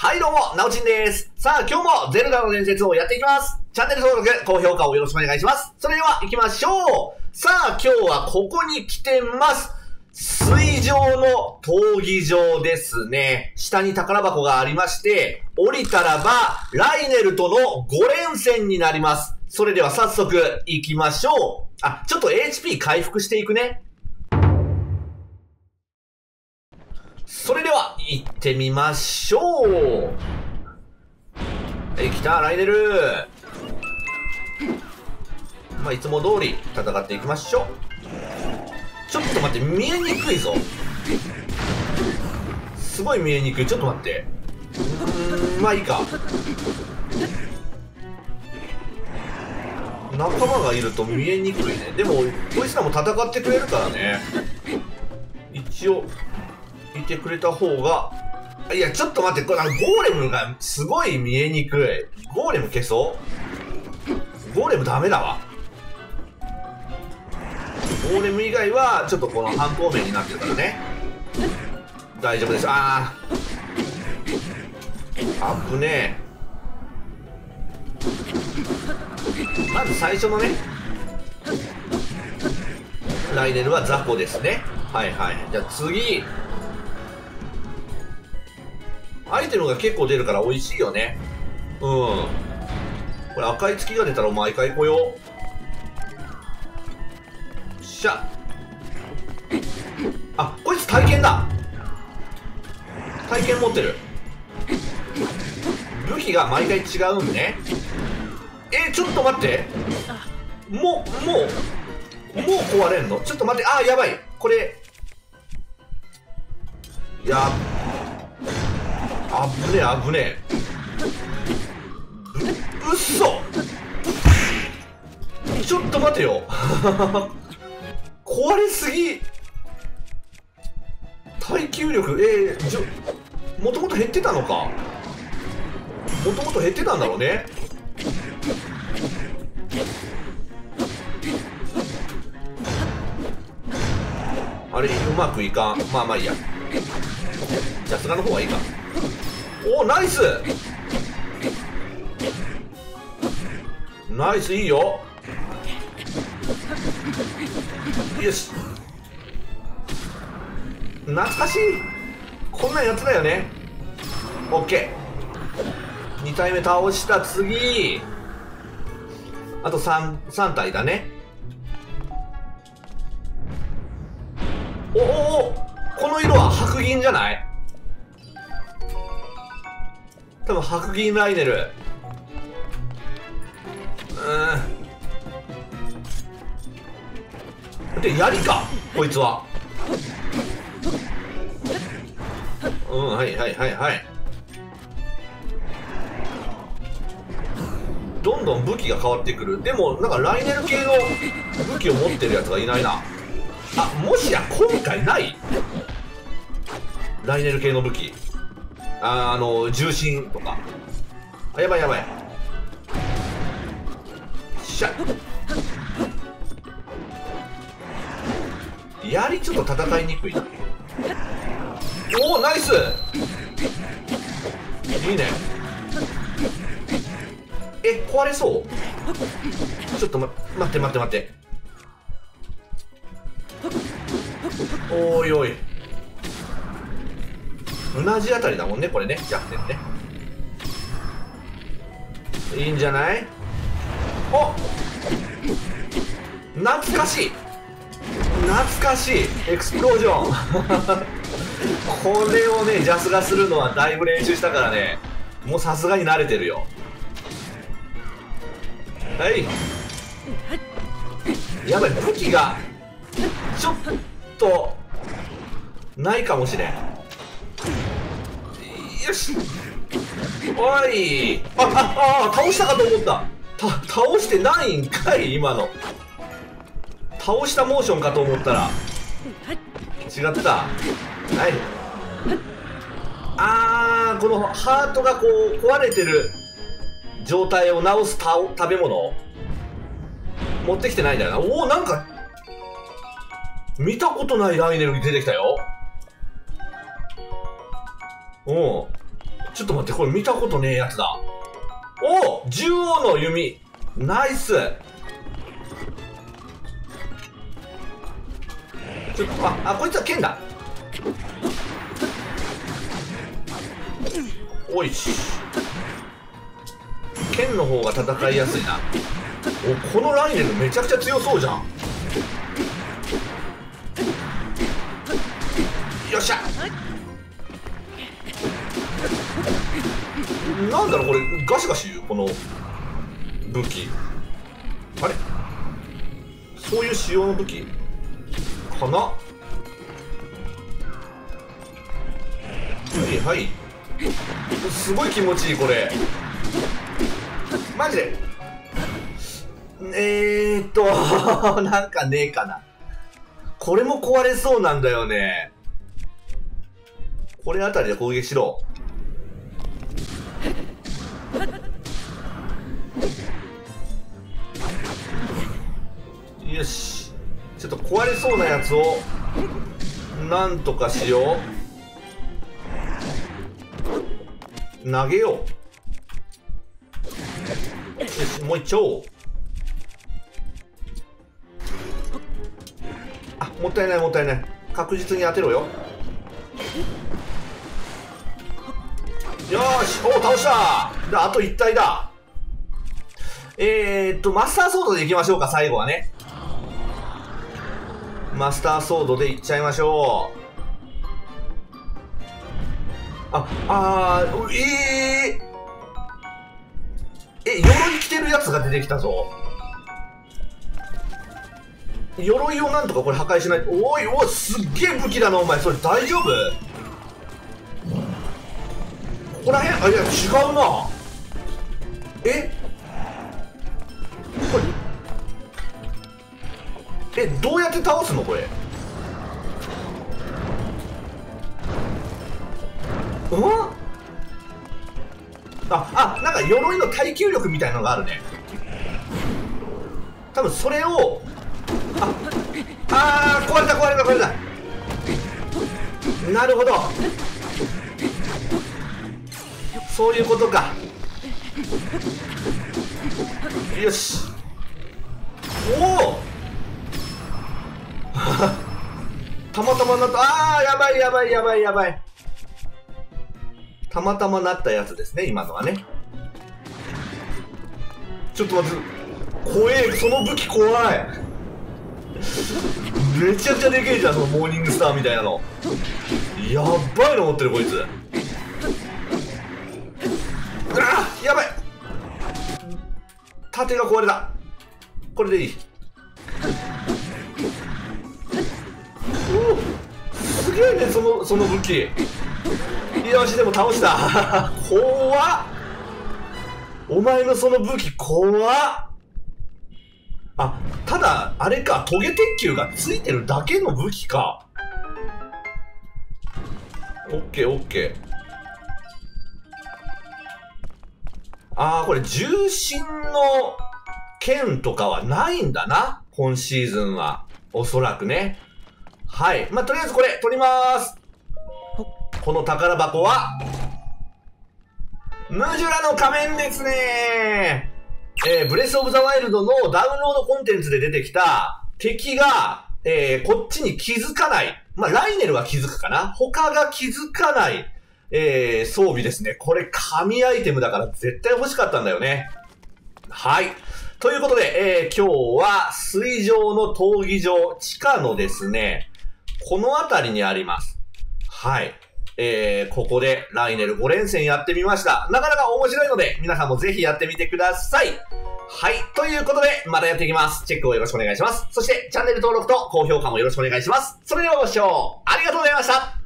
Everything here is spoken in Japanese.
はいどうも、なおちんです。さあ、今日もゼルダの伝説をやっていきます。チャンネル登録、高評価をよろしくお願いします。それでは行きましょう。さあ、今日はここに来てます。水上の闘技場ですね。下に宝箱がありまして、降りたらば、ライネルとの5連戦になります。それでは早速行きましょう。あ、ちょっと HP 回復していくね。それでは、行ってみましょう。来た、ライネル。まあ、いつも通り戦っていきましょう。ちょっと待って、見えにくいぞ。すごい見えにくい。ちょっと待って。まあいいか。仲間がいると見えにくいね。でも、こいつらも戦ってくれるからね。一応。見てくれた方が、いや、ちょっと待って、これゴーレムがすごい見えにくい。ゴーレム消そう。ゴーレムダメだわ。ゴーレム以外はちょっとこの半透明になってるからね、大丈夫です。あー、危ねえ。まず最初のね、ライネルは雑魚ですね。はいはい。じゃあ次、アイテムが結構出るから美味しいよね。うん。これ赤い月が出たら毎回来よう。よっしゃ。あ、こいつ体験だ。体験持ってる。武器が毎回違うんね。ちょっと待って。もう壊れんの？ちょっと待って。あ、やばい。これ。やっあぶねえ、あぶねえ。うっそ、ちょっと待てよ。壊れすぎ。耐久力、もともと減ってたのか。もともと減ってたんだろうね。あれ、うまくいかん。まあまあいいや。じゃあ、砂の方がいいか。お、ナイスナイス、いいよ。よし、懐かしい。こんなんやつだよね。オッケー。2体目倒した。次、あと3体だね。おおお、この色は白銀じゃない？多分白銀ライネル。で、槍かこいつは。うん、はいはいはいはい。どんどん武器が変わってくる。でもなんかライネル系の武器を持ってるやつがいないな。あ、もしや今回ないライネル系の武器。重心とか。あ、やばいやばい。しゃ、槍ちょっと戦いにくいな。おお、ナイス、いいね。壊れそう。ちょっと待って。おいおい、同じあたりだもんね、これね。弱点ね。いいんじゃない？お、懐かしい懐かしい。エクスプロージョン。これをね、ジャスがするのはだいぶ練習したからね、もうさすがに慣れてるよ。はい、やばい。武器がちょっとないかもしれん。よし、おい。あ、倒したかと思った。倒してないんかい。今の倒したモーションかと思ったら違ってた。はい。あー、このハートがこう壊れてる状態を直す食べ物持ってきてないんだよな。おお、なんか見たことないライネルに出てきたよ。うん、ちょっと待って、これ見たことねえやつだ。おお、獣王の弓、ナイス。ちょっと、あ、こいつは剣だ。おいし、剣の方が戦いやすいな。お、このライデルめちゃくちゃ強そうじゃん。よっしゃ。なんだろうこれ、ガシガシ言うこの武器。あれ、そういう仕様の武器かな。はいはい、すごい気持ちいいこれマジで。なんかねえかな。これも壊れそうなんだよね。これあたりで攻撃しろ。よし、ちょっと壊れそうなやつをなんとかしよう。投げよう。よし、もう一丁。あ、もったいないもったいない、確実に当てろよ。よーし、おお倒した。で、あと1体だ。マスターソードでいきましょうか、最後はね。マスターソードでいっちゃいましょう。鎧着てるやつが出てきたぞ。鎧をなんとかこれ破壊しない。おいおい、すっげえ武器だなお前、それ大丈夫？ここら辺、あ、いや違うな。これどうやって倒すのこれ？なんか鎧の耐久力みたいのがあるね。多分それを、壊れた壊れた壊れた。なるほど、そういうことか。よし、おおたまたまなった。やばいやばいやばいやばい、たまたまなったやつですね今のはね。ちょっと待って、怖え、その武器怖い。めちゃくちゃでけえじゃん、そのモーニングスターみたいなの。やばいの持ってるこいつ。やばい、盾が壊れた。これでいい。お、すげえね、その武器。よし、でも倒した怖っ、お前のその武器怖っ。ただあれか、トゲ鉄球がついてるだけの武器か。オッケーオッケー。これ重心の剣とかはないんだな、今シーズンはおそらくね。はい。とりあえずこれ取りまーす。この宝箱は、ムジュラの仮面ですねー。ブレスオブザワイルドのダウンロードコンテンツで出てきた敵が、こっちに気づかない。ライネルは気づくかな。他が気づかない、装備ですね。これ神アイテムだから絶対欲しかったんだよね。はい。ということで、今日は水上の闘技場、地下のですね、この辺りにあります。はい。ここでライネル5連戦やってみました。なかなか面白いので、皆さんもぜひやってみてください。はい。ということで、またやっていきます。チェックをよろしくお願いします。そして、チャンネル登録と高評価もよろしくお願いします。それではご視聴ありがとうございました。